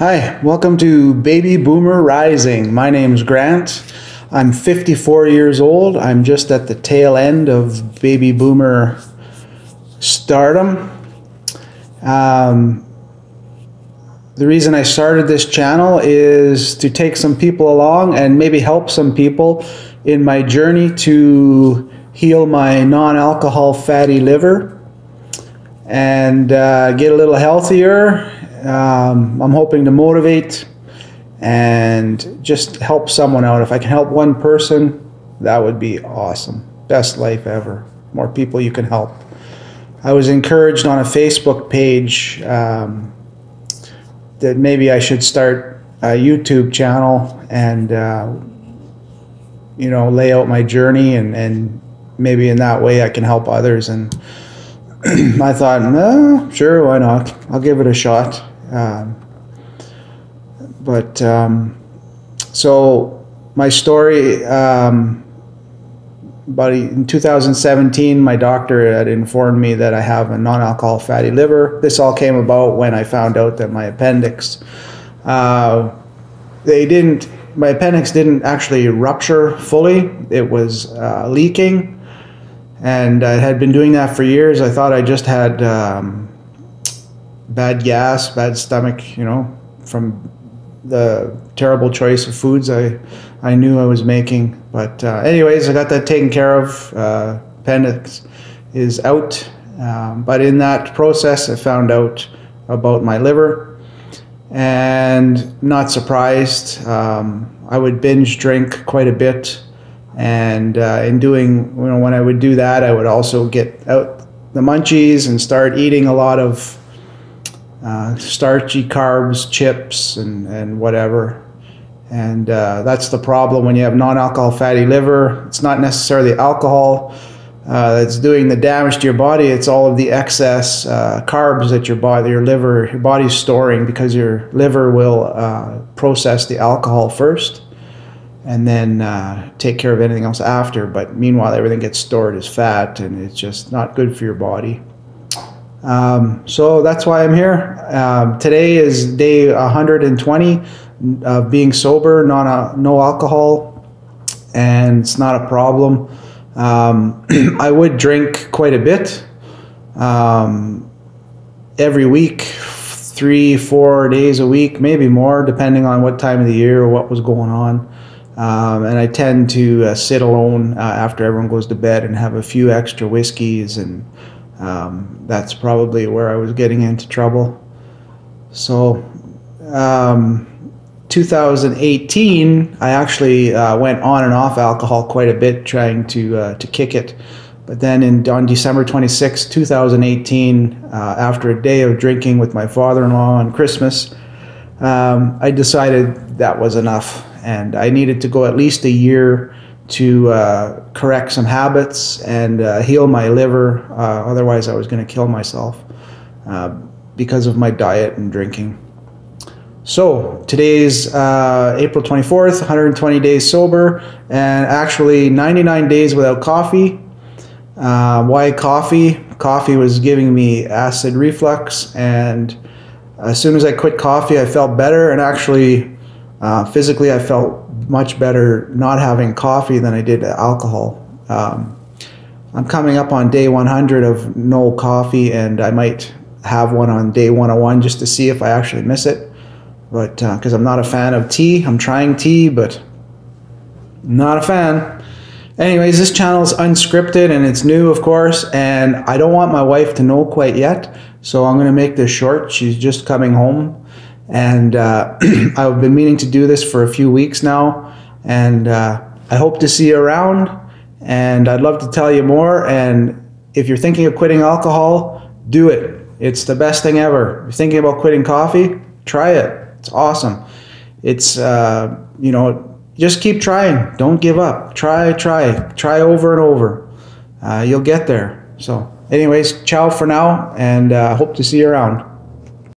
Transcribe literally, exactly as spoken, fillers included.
Hi, welcome to Baby Boomer Rising. My name's Grant. I'm fifty-four years old. I'm just at the tail end of Baby Boomer stardom. Um, the reason I started this channel is to take some people along and maybe help some people in my journey to heal my non-alcohol fatty liver and uh, get a little healthier. Um, I'm hoping to motivate and just help someone out. If I can help one person, that would be awesome. Best life ever. More people you can help. I was encouraged on a Facebook page um, that maybe I should start a YouTube channel and uh, you know, lay out my journey and, and maybe in that way I can help others. And I thought, no, sure, why not? I'll give it a shot. Um, but um, so my story, um, about in two thousand seventeen, my doctor had informed me that I have a non-alcohol fatty liver. This all came about when I found out that my appendix, uh, they didn't, my appendix didn't actually rupture fully. It was uh, leaking. And I had been doing that for years. I thought I just had um, bad gas, bad stomach, you know, from the terrible choice of foods I, I knew I was making. But uh, anyways, I got that taken care of. Uh, appendix is out. Um, but in that process, I found out about my liver. And not surprised, um, I would binge drink quite a bit. And uh, in doing, you know, when I would do that, I would also get out the munchies and start eating a lot of uh, starchy carbs, chips, and, and whatever. And uh, that's the problem when you have non-alcohol fatty liver. It's not necessarily alcohol uh, that's doing the damage to your body. It's all of the excess uh, carbs that your body, your liver, your body's storing, because your liver will uh, process the alcohol first and then uh, take care of anything else after. But meanwhile, everything gets stored as fat, and it's just not good for your body. Um, so that's why I'm here. Um, today is day one hundred twenty of uh, being sober, non uh, no alcohol, and it's not a problem. Um, I would drink quite a bit um, every week, three, four days a week, maybe more, depending on what time of the year or what was going on. Um, and I tend to uh, sit alone uh, after everyone goes to bed and have a few extra whiskeys, and um, that's probably where I was getting into trouble. So um, two thousand eighteen, I actually uh, went on and off alcohol quite a bit, trying to uh, to kick it. But then in, on December twenty-sixth, two thousand eighteen, uh, after a day of drinking with my father-in-law on Christmas, um, I decided that was enough. And I needed to go at least a year to uh, correct some habits and uh, heal my liver. Uh, otherwise, I was going to kill myself uh, because of my diet and drinking. So today's uh, April twenty-fourth, one hundred twenty days sober, and actually ninety-nine days without coffee. Uh, why coffee? Coffee was giving me acid reflux, and as soon as I quit coffee, I felt better, and actually, Uh, physically, I felt much better not having coffee than I did alcohol. Um, I'm coming up on day one hundred of no coffee, and I might have one on day one oh one just to see if I actually miss it. But because uh, I'm not a fan of tea, I'm trying tea, but not a fan. Anyways, this channel is unscripted and it's new, of course, and I don't want my wife to know quite yet, so I'm going to make this short. She's just coming home. And uh, I've been meaning to do this for a few weeks now, and uh, I hope to see you around, and I'd love to tell you more. And if you're thinking of quitting alcohol, do it. It's the best thing ever. If you're thinking about quitting coffee, try it. It's awesome. It's, uh, you know, just keep trying. Don't give up. Try, try, try over and over. Uh, you'll get there. So anyways, ciao for now, and uh, hope to see you around.